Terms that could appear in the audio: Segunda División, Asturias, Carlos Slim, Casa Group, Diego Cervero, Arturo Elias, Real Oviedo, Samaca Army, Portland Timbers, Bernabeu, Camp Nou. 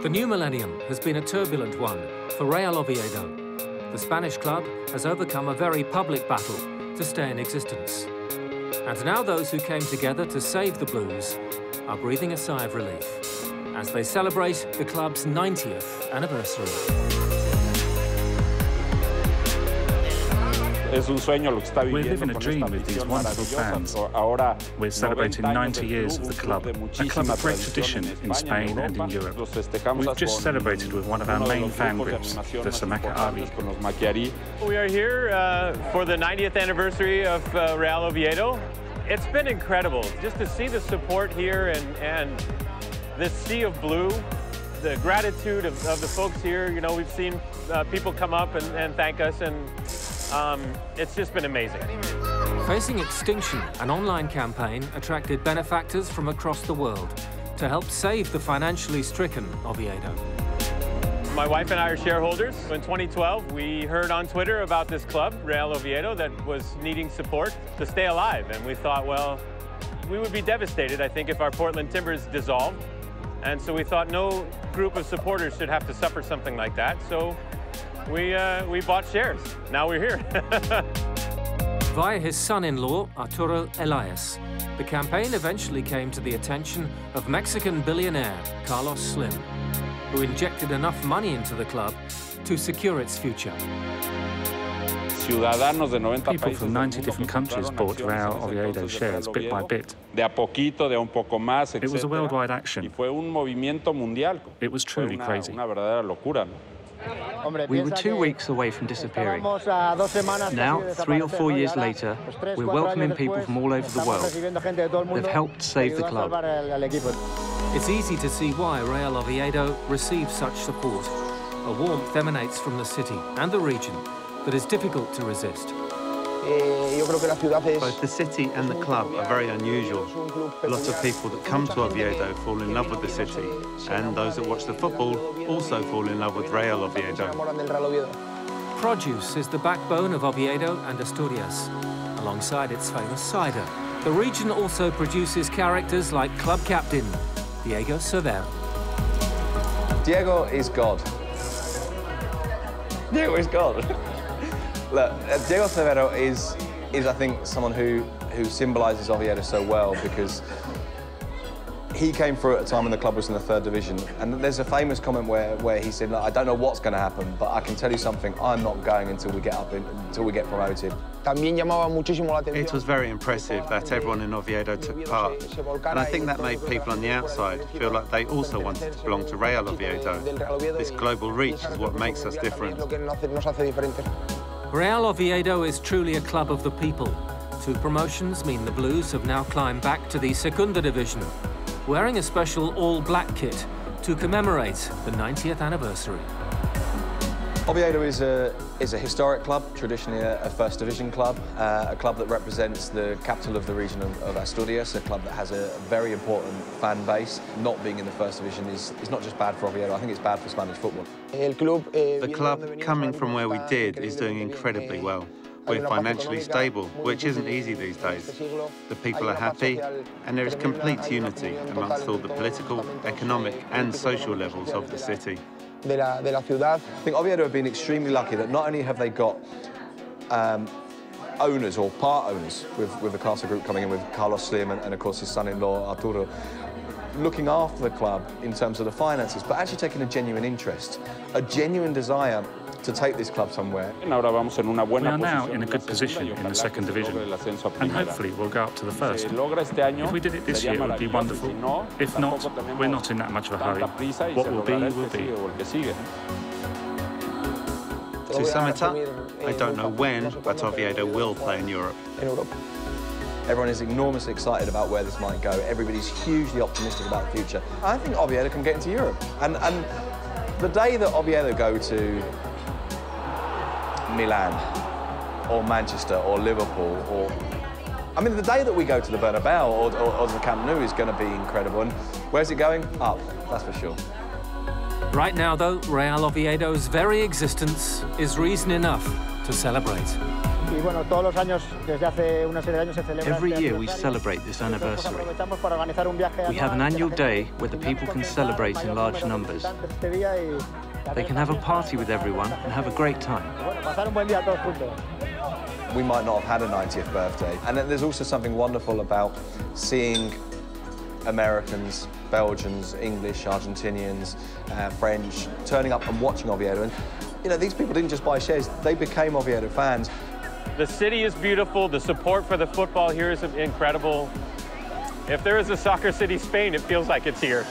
The new millennium has been a turbulent one for Real Oviedo. The Spanish club has overcome a very public battle to stay in existence. And now those who came together to save the Blues are breathing a sigh of relief as they celebrate the club's 90th anniversary. We're living a dream with these wonderful fans. We're celebrating 90 years of the club, a club of great tradition in Spain and in Europe. We've just celebrated with one of our main fan groups, the Samaca Army. We are here for the 90th anniversary of Real Oviedo. It's been incredible just to see the support here and this sea of blue. The gratitude of the folks here, you know, we've seen people come up and thank us, and it's just been amazing. Facing extinction, an online campaign attracted benefactors from across the world to help save the financially stricken Oviedo. My wife and I are shareholders. In 2012, we heard on Twitter about this club, Real Oviedo, that was needing support to stay alive. And we thought, well, we would be devastated, I think, if our Portland Timbers dissolved. And so we thought no group of supporters should have to suffer something like that. So we bought shares. Now we're here. Via his son-in-law, Arturo Elias, the campaign eventually came to the attention of Mexican billionaire Carlos Slim, who injected enough money into the club to secure its future. People from 90 different countries bought Real Oviedo shares bit by bit. It was a worldwide action. It was truly crazy. We were 2 weeks away from disappearing. Now, 3 or 4 years later, we're welcoming people from all over the world. They've helped save the club. It's easy to see why Real Oviedo receives such support. A warmth emanates from the city and the region that is difficult to resist. Both the city and the club are very unusual. A lot of people that come to Oviedo fall in love with the city, and those that watch the football also fall in love with Real Oviedo. Produce is the backbone of Oviedo and Asturias, alongside its famous cider. The region also produces characters like club captain Diego Cervero. Diego is God. Diego is God. Look, Diego Cervero is I think, someone who symbolises Oviedo so well, because he came through at a time when the club was in the third division. And there's a famous comment where he said, "Look, I don't know what's going to happen, but I can tell you something, I'm not going until we get promoted." It was very impressive that everyone in Oviedo took part. And I think that made people on the outside feel like they also wanted to belong to Real Oviedo. This global reach is what makes us different. Real Oviedo is truly a club of the people. 2 promotions mean the Blues have now climbed back to the Segunda Division, wearing a special all-black kit to commemorate the 90th anniversary. Oviedo is a historic club, traditionally a first division club, a club that represents the capital of the region of Asturias, a club that has a very important fan base. Not being in the first division is not just bad for Oviedo, I think it's bad for Spanish football. The club, coming from where we did, is doing incredibly well. We're financially stable, which isn't easy these days. The people are happy, and there is complete unity amongst all the political, economic and social levels of the city. I think Oviedo have been extremely lucky that not only have they got owners or part owners with the Casa Group coming in, with Carlos Slim and of course his son-in-law Arturo, looking after the club in terms of the finances, but actually taking a genuine interest, a genuine desire to take this club somewhere. We are now in a good position in the second division, and hopefully we'll go up to the first. If we did it this year, it would be wonderful. If not, we're not in that much of a hurry. What will be, will be. To sum it up, I don't know when, but Oviedo will play in Europe. Everyone is enormously excited about where this might go. Everybody's hugely optimistic about the future. I think Oviedo can get into Europe. And the day that Oviedo go to Milan or Manchester or Liverpool, or I mean, the day that we go to the Bernabeu or the Camp Nou is going to be incredible. And where's it going? Up, that's for sure. Right now, though, Real Oviedo's very existence is reason enough to celebrate. Every year we celebrate this anniversary. We have an annual day where the people can celebrate in large numbers. They can have a party with everyone and have a great time. We might not have had a 90th birthday, and there's also something wonderful about seeing Americans, Belgians, English, Argentinians, French, turning up and watching Oviedo. And, you know, these people didn't just buy shares, they became Oviedo fans. The city is beautiful, the support for the football here is incredible. If there is a soccer city, Spain, it feels like it's here.